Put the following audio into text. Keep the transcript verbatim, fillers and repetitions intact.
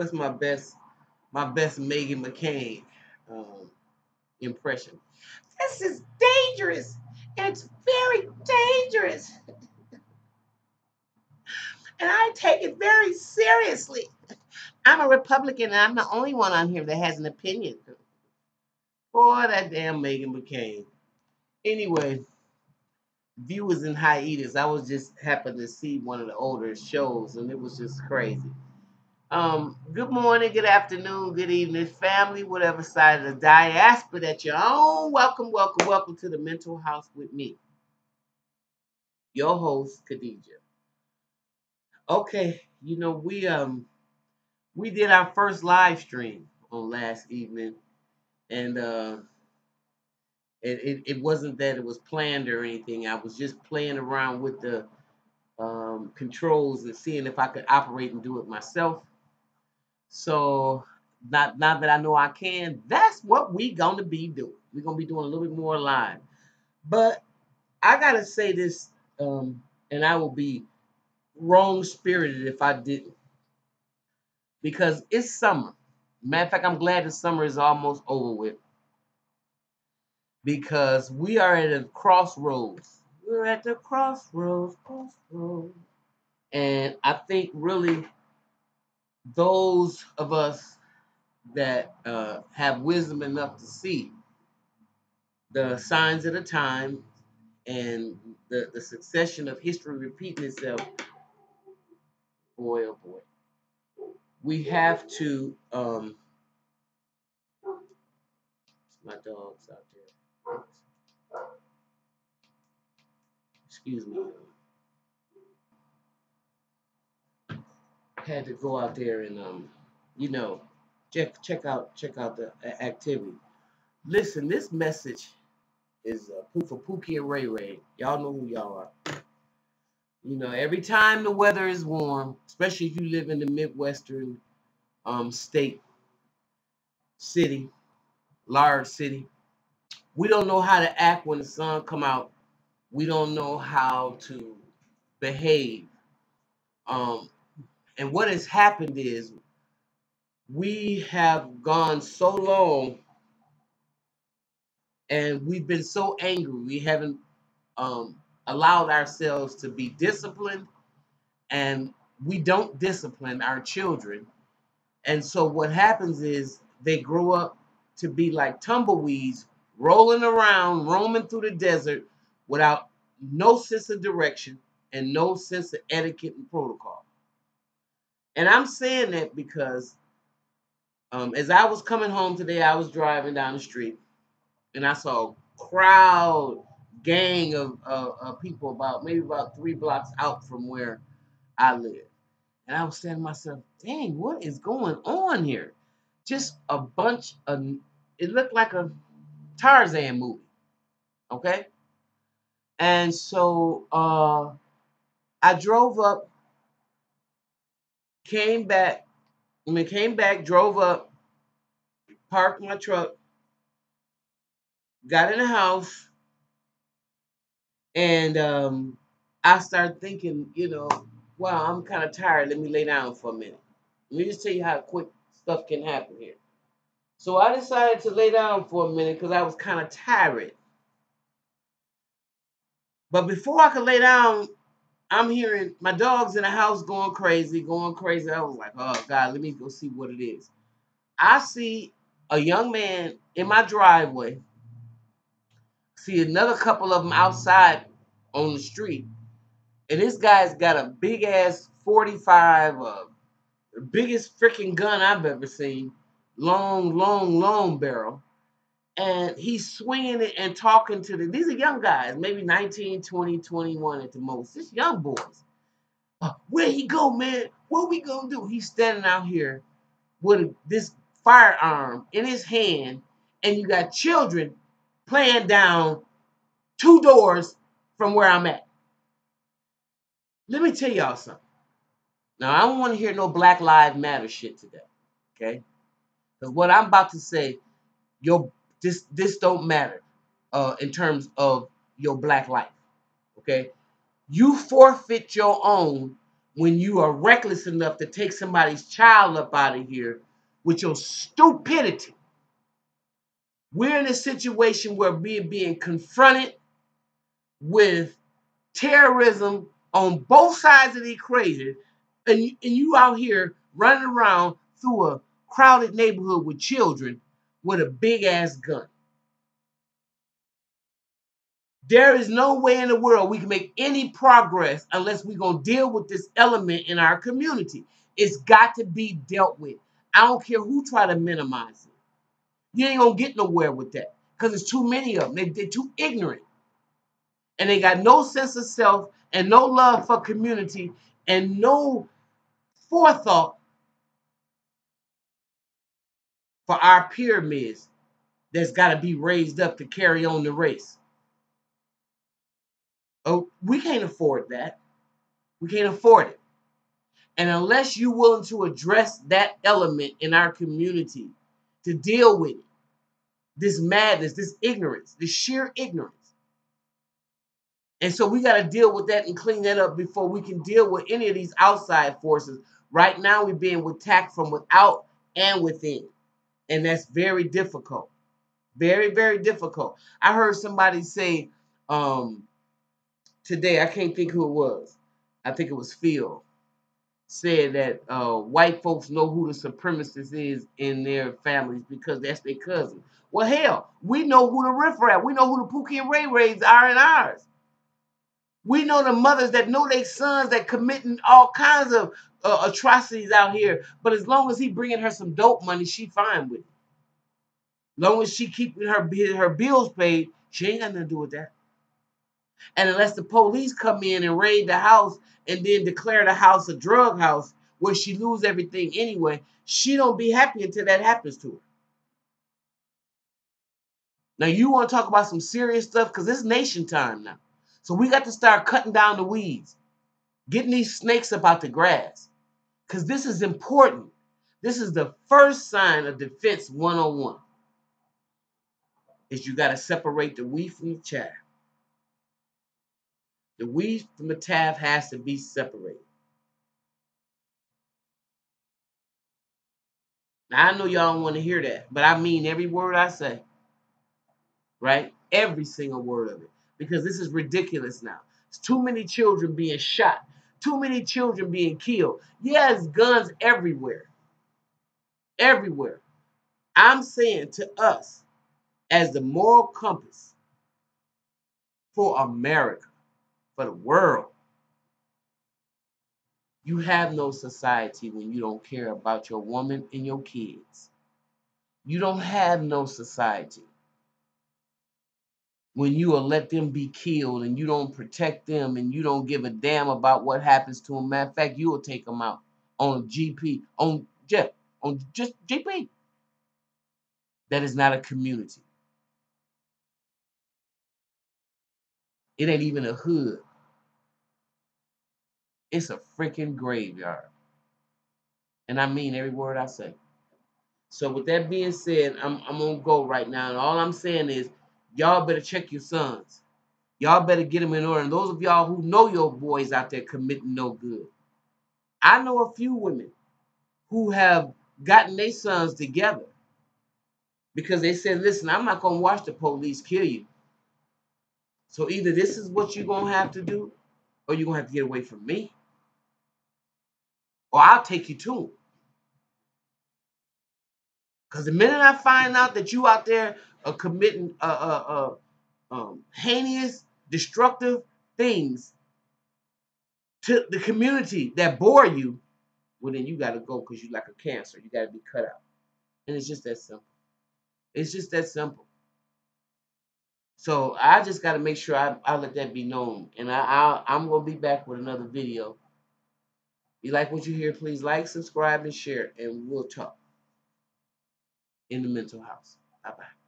what's my best my best Meghan McCain um, impression? This is dangerous. It's very dangerous. And I take it very seriously. I'm a Republican, and I'm the only one on here that has an opinion. Boy, that damn Meghan McCain. Anyway, viewers in hiatus. I was just happened to see one of the older shows, and it was just crazy. Um, good morning, good afternoon, good evening, family, whatever side of the diaspora that you're on. Welcome, welcome, welcome to the Mental House with me, your host, Khadija. Okay, you know, we um we did our first live stream on last evening, and uh it, it, it wasn't that it was planned or anything. I was just playing around with the um controls and seeing if I could operate and do it myself. So not now that I know I can, that's what we gonna be doing. We're gonna be doing a little bit more live. But I gotta say this, um, and I will be wrong-spirited if I didn't, because it's summer. Matter of fact, I'm glad the summer is almost over with, because we are at a crossroads. We're at the crossroads, crossroads. And I think really those of us that uh, have wisdom enough to see the signs of the time and the, the succession of history repeating itself, boy, oh boy, we have to, um, my dog's out there, excuse me, had to go out there and, um, you know, check, check out, check out the activity. Listen, this message is uh, Pooh for Pookie and Ray Ray. Y'all know who y'all are. You know, every time the weather is warm, especially if you live in the Midwestern um, state, city, large city, we don't know how to act when the sun come out. We don't know how to behave. Um, and what has happened is we have gone so long and we've been so angry. We haven't um, allowed ourselves to be disciplined, and we don't discipline our children. And so what happens is they grow up to be like tumbleweeds rolling around, roaming through the desert without no sense of direction and no sense of etiquette and protocol. And I'm saying that because um, as I was coming home today, I was driving down the street and I saw a crowd, gang of, of, of people about maybe about three blocks out from where I live. And I was saying to myself, dang, what is going on here? Just a bunch of, it looked like a Tarzan movie, okay? And so uh, I drove up, came back, I mean, came back, drove up, parked my truck, got in the house, and um, I started thinking, you know, wow, I'm kind of tired. Let me lay down for a minute. Let me just tell you how quick stuff can happen here. So I decided to lay down for a minute because I was kind of tired. But before I could lay down, I'm hearing my dogs in the house going crazy, going crazy. I was like, oh, God, let me go see what it is. I see a young man in my driveway. See another couple of them outside on the street. And this guy's got a big ass forty-five, uh, the biggest freaking gun I've ever seen. Long, long, long barrel. And he's swinging it and talking to the, these are young guys, maybe nineteen, twenty, twenty-one at the most. Just young boys. Uh, where he go, man? What we gonna do? He's standing out here with this firearm in his hand, and you got children playing down two doors from where I'm at. Let me tell y'all something. Now, I don't want to hear no Black Lives Matter shit today, okay? Because what I'm about to say, your this this don't matter uh, in terms of your black life, okay? You forfeit your own when you are reckless enough to take somebody's child up out of here with your stupidity. We're in a situation where we're being confronted with terrorism on both sides of the equation, and, and you out here running around through a crowded neighborhood with children with a big-ass gun. There is no way in the world we can make any progress unless we're going to deal with this element in our community. It's got to be dealt with. I don't care who try to minimize it. You ain't going to get nowhere with that because there's too many of them. They, they're too ignorant. And they got no sense of self and no love for community and no forethought for our pyramids that's got to be raised up to carry on the race. Oh, we can't afford that. We can't afford it. And unless you're willing to address that element in our community, to deal with it, this madness, this ignorance, this sheer ignorance. And so we got to deal with that and clean that up before we can deal with any of these outside forces. Right now, we're being attacked from without and within. And that's very difficult. Very, very difficult. I heard somebody say, um, today, I can't think who it was. I think it was Phil. Said that uh, white folks know who the supremacist is in their families because that's their cousin. Well, hell, we know who the riffraff. We know who the Pookie and Ray Rays are in ours. We know the mothers that know their sons that committing all kinds of uh, atrocities out here. But as long as he bringing her some dope money, she fine with it. As long as she keeping her, her bills paid, she ain't got nothing to do with that. And unless the police come in and raid the house and then declare the house a drug house where she lose everything anyway, she don't be happy until that happens to her. Now, you want to talk about some serious stuff? Because it's nation time now. So we got to start cutting down the weeds, getting these snakes up out the grass, because this is important. This is the first sign of defense one oh one, is you got to separate the wheat from the chaff. The weed from the taff has to be separated. Now, I know y'all don't want to hear that, but I mean every word I say. Right? Every single word of it. Because this is ridiculous now. It's too many children being shot. Too many children being killed. Yeah, there's guns everywhere. Everywhere. I'm saying to us, as the moral compass for America, for the world. You have no society when you don't care about your woman and your kids. You don't have no society when you will let them be killed and you don't protect them and you don't give a damn about what happens to them. Matter of fact, you will take them out on G P, on Jeff, on just G P. That is not a community. It ain't even a hood. It's a freaking graveyard. And I mean every word I say. So with that being said, I'm, I'm going to go right now. And all I'm saying is, y'all better check your sons. Y'all better get them in order. And those of y'all who know your boys out there committing no good. I know a few women who have gotten their sons together because they said, listen, I'm not going to watch the police kill you. So either this is what you're going to have to do, or you're going to have to get away from me. Or I'll take you to them. Because the minute I find out that you out there are committing uh, uh, uh, um, heinous, destructive things to the community that bore you, well, then you got to go because you're like a cancer. You got to be cut out. And it's just that simple. It's just that simple. So I just got to make sure I, I let that be known. And I, I, I'm going to be back with another video. If you like what you hear, please like, subscribe, and share. And we'll talk in the mental house. Bye-bye.